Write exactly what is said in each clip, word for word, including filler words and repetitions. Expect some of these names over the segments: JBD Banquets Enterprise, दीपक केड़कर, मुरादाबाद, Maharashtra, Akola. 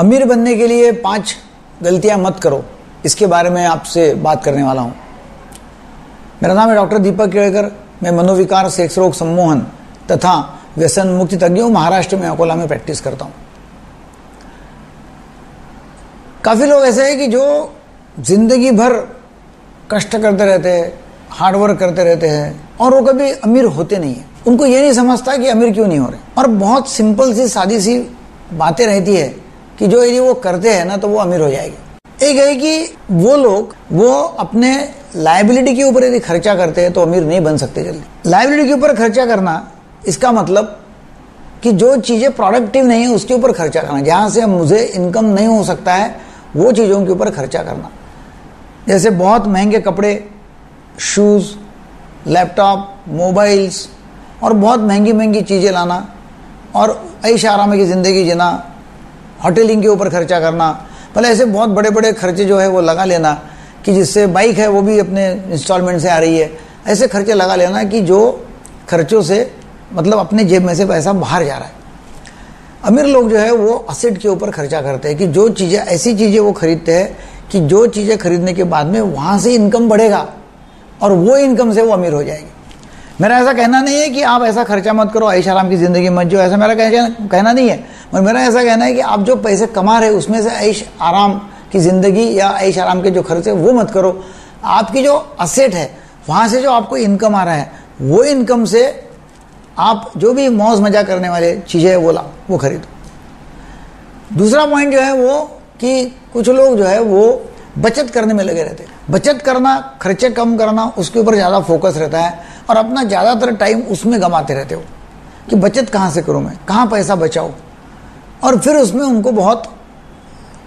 अमीर बनने के लिए पांच गलतियां मत करो, इसके बारे में आपसे बात करने वाला हूँ। मेरा नाम है डॉक्टर दीपक केड़कर। मैं मनोविकार, सेक्स रोग, सम्मोहन तथा व्यसन मुक्ति तज्ञ हूँ। महाराष्ट्र में अकोला में प्रैक्टिस करता हूँ। काफ़ी लोग ऐसे हैं कि जो जिंदगी भर कष्ट करते रहते हैं, हार्डवर्क करते रहते हैं और वो कभी अमीर होते नहीं हैं। उनको ये नहीं समझता कि अमीर क्यों नहीं हो रहे। और बहुत सिंपल सी सादी सी बातें रहती है कि जो यदि वो करते हैं ना तो वो अमीर हो जाएगी। एक है कि वो लोग वो अपने लायबिलिटी के ऊपर यदि खर्चा करते हैं तो अमीर नहीं बन सकते जल्दी। लायबिलिटी के ऊपर खर्चा करना, इसका मतलब कि जो चीज़ें प्रोडक्टिव नहीं है उसके ऊपर खर्चा करना, जहाँ से मुझे इनकम नहीं हो सकता है वो चीज़ों के ऊपर खर्चा करना। जैसे बहुत महंगे कपड़े, शूज़, लैपटॉप, मोबाइल्स और बहुत महंगी महंगी चीज़ें लाना और ऐश आराम की ज़िंदगी जीना, होटलिंग के ऊपर खर्चा करना, भले ऐसे बहुत बड़े बड़े खर्चे जो है वो लगा लेना कि जिससे बाइक है वो भी अपने इंस्टॉलमेंट से आ रही है, ऐसे खर्चे लगा लेना कि जो खर्चों से मतलब अपने जेब में से पैसा बाहर जा रहा है। अमीर लोग जो है वो असेट के ऊपर खर्चा करते हैं कि जो चीज़ें ऐसी चीज़ें वो खरीदते हैं कि जो चीज़ें खरीदने के बाद में वहाँ से इनकम बढ़ेगा और वो इनकम से वो अमीर हो जाएंगे। मेरा ऐसा कहना नहीं है कि आप ऐसा खर्चा मत करो, ऐश आराम की ज़िंदगी मत जो, ऐसा मेरा कहना नहीं है। मगर मेरा ऐसा कहना है कि आप जो पैसे कमा रहे उसमें से ऐश आराम की ज़िंदगी या ऐश आराम के जो खर्च है वो मत करो। आपकी जो असेट है वहाँ से जो आपको इनकम आ रहा है वो इनकम से आप जो भी मौज मजा करने वाले चीज़ें वो ला वो खरीदो। दूसरा पॉइंट जो है वो कि कुछ लोग जो है वो बचत करने में लगे रहते हैं। बचत करना, खर्चे कम करना, उसके ऊपर ज़्यादा फोकस रहता है और अपना ज़्यादातर टाइम उसमें गंवाते रहते हो कि बचत कहाँ से करूँ, मैं कहाँ पैसा बचाऊँ, और फिर उसमें उनको बहुत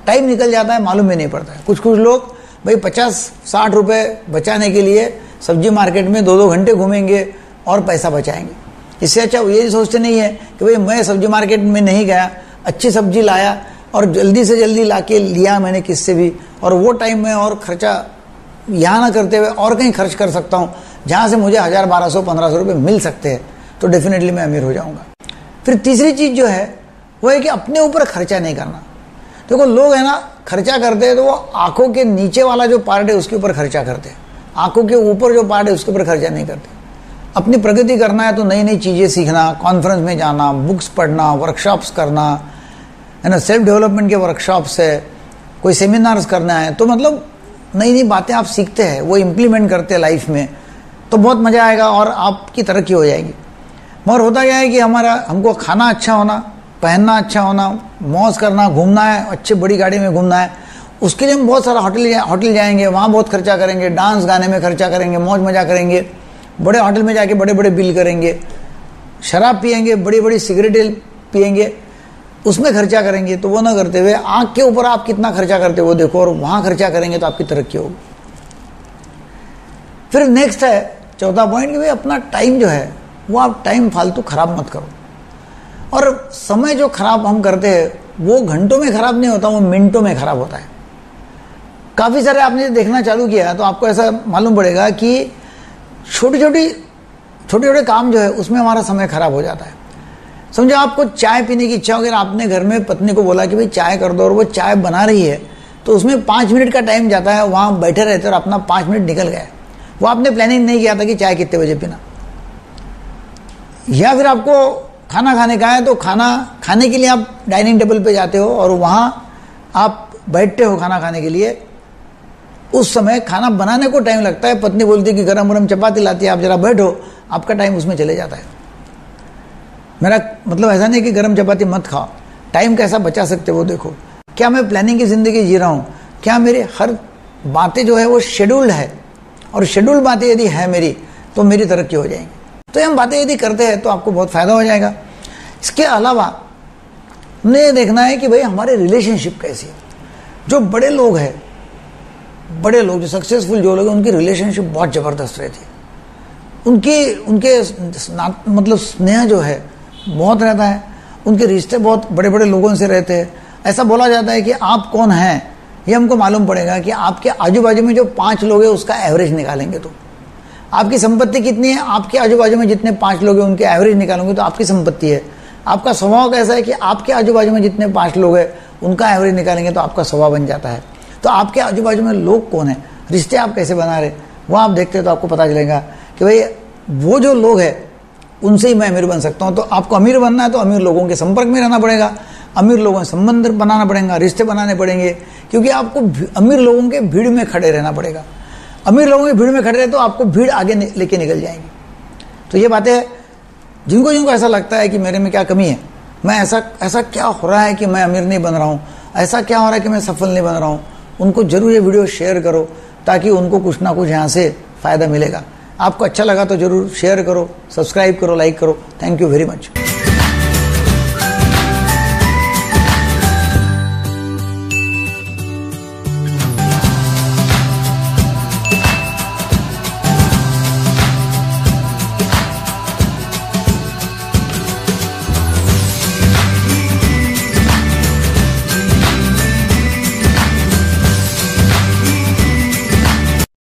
टाइम निकल जाता है, मालूम भी नहीं पड़ता है। कुछ कुछ लोग भाई पचास साठ रुपये बचाने के लिए सब्जी मार्केट में दो दो घंटे घूमेंगे और पैसा बचाएंगे। इससे अच्छा ये सोचते नहीं है कि भाई मैं सब्जी मार्केट में नहीं गया, अच्छी सब्जी लाया और जल्दी से जल्दी लाके लिया मैंने किससे भी, और वो टाइम में और खर्चा यहाँ ना करते हुए और कहीं खर्च कर सकता हूँ जहाँ से मुझे हज़ार बारह सौ पंद्रह सौ रुपये मिल सकते हैं, तो डेफिनेटली मैं अमीर हो जाऊँगा। फिर तीसरी चीज़ जो है वो है कि अपने ऊपर खर्चा नहीं करना। देखो लोग है ना, खर्चा करते हैं तो वो आँखों के नीचे वाला जो पार्ट है उसके ऊपर खर्चा करते हैं, आँखों के ऊपर जो पार्ट है उसके ऊपर खर्चा नहीं करते। अपनी प्रगति करना है तो नई नई चीज़ें सीखना, कॉन्फ्रेंस में जाना, बुक्स पढ़ना, वर्कशॉप्स करना है ना, सेल्फ डेवलपमेंट के वर्कशॉप्स है, कोई सेमिनार्स करना है, तो मतलब नई नई बातें आप सीखते हैं, वो इम्प्लीमेंट करते हैं लाइफ में, तो बहुत मज़ा आएगा और आपकी तरक्की हो जाएगी। मगर होता क्या है कि हमारा हमको खाना अच्छा होना, पहनना अच्छा होना, मौज करना, घूमना है, अच्छी बड़ी गाड़ी में घूमना है, उसके लिए हम बहुत सारा होटल होटल जाएंगे, वहाँ बहुत खर्चा करेंगे, डांस गाने में खर्चा करेंगे, मौज मजा करेंगे, बड़े होटल में जाके बड़े बड़े बिल करेंगे, शराब पियेंगे, बड़ी बड़ी सिगरेटें पियेंगे, उसमें खर्चा करेंगे। तो वो ना करते हुए आँख के ऊपर आप कितना खर्चा करते हो वो देखो और वहाँ खर्चा करेंगे तो आपकी तरक्की होगी। फिर नेक्स्ट है चौथा पॉइंट कि भाई अपना टाइम जो है वो आप टाइम फालतू ख़राब मत करो। और समय जो खराब हम करते हैं वो घंटों में ख़राब नहीं होता, वो मिनटों में ख़राब होता है। काफ़ी सारे आपने देखना चालू किया तो आपको ऐसा मालूम पड़ेगा कि छोटी छोटी छोटे छोटे काम जो है उसमें हमारा समय ख़राब हो जाता है। समझो आपको चाय पीने की इच्छा होगी, आपने घर में पत्नी को बोला कि भाई चाय कर दो और वो चाय बना रही है, तो उसमें पाँच मिनट का टाइम जाता है, वहाँ बैठे रहते और अपना पाँच मिनट निकल गया। वो आपने प्लानिंग नहीं किया था कि चाय कितने बजे पीना। या फिर आपको खाना खाने का है तो खाना खाने के लिए आप डाइनिंग टेबल पर जाते हो और वहाँ आप बैठते हो खाना खाने के लिए। उस समय खाना बनाने को टाइम लगता है, पत्नी बोलती है कि गरम गरम चपाती लाती है, आप जरा बैठो, आपका टाइम उसमें चले जाता है। मेरा मतलब ऐसा नहीं कि गरम चपाती मत खाओ, टाइम कैसा बचा सकते हो देखो। क्या मैं प्लानिंग की ज़िंदगी जी रहा हूँ, क्या मेरी हर बातें जो है वो शेड्यूल्ड है, और शेड्यूल्ड बातें यदि है मेरी तो मेरी तरक्की हो जाएगी। तो हम बातें यदि करते हैं तो आपको बहुत फ़ायदा हो जाएगा। इसके अलावा हमने ये देखना है कि भाई हमारे रिलेशनशिप कैसी है। जो बड़े लोग हैं, बड़े लोग जो सक्सेसफुल जो लोग हैं, उनकी रिलेशनशिप बहुत ज़बरदस्त रहती है, उनकी उनके मतलब स्नेह जो है बहुत रहता है, उनके रिश्ते बहुत बड़े बड़े लोगों से रहते हैं। ऐसा बोला जाता है कि आप कौन हैं ये हमको मालूम पड़ेगा कि आपके आजू बाजू में जो पाँच लोग हैं उसका एवरेज निकालेंगे तो आपकी संपत्ति कितनी है। आपके आजू बाजू में जितने पाँच लोग हैं उनके एवरेज निकालोगे तो आपकी संपत्ति है। आपका स्वभाव कैसा है कि आपके आजू बाजू में जितने पाँच लोग हैं उनका एवरेज निकालेंगे तो आपका सवा बन जाता है। तो आपके आजू बाजू में लोग कौन है, रिश्ते आप कैसे बना रहे, वह आप देखते हैं तो आपको पता चलेगा कि भाई वो जो लोग हैं उनसे ही मैं अमीर बन सकता हूँ। तो आपको अमीर बनना है तो अमीर लोगों के संपर्क में रहना पड़ेगा, अमीर लोगों से संबंध बनाना पड़ेगा, रिश्ते बनाने पड़ेंगे, क्योंकि आपको अमीर लोगों के भीड़ में खड़े रहना पड़ेगा। अमीर लोगों की भीड़ में खड़े रहे तो आपको भीड़ आगे लेके निकल जाएंगी। तो ये बातें हैं। जिनको जिनको ऐसा लगता है कि मेरे में क्या कमी है, मैं ऐसा ऐसा क्या हो रहा है कि मैं अमीर नहीं बन रहा हूँ, ऐसा क्या हो रहा है कि मैं सफल नहीं बन रहा हूँ, उनको जरूर ये वीडियो शेयर करो ताकि उनको कुछ ना कुछ यहाँ से फ़ायदा मिलेगा। आपको अच्छा लगा तो जरूर शेयर करो, सब्सक्राइब करो, लाइक करो। Thank you very much.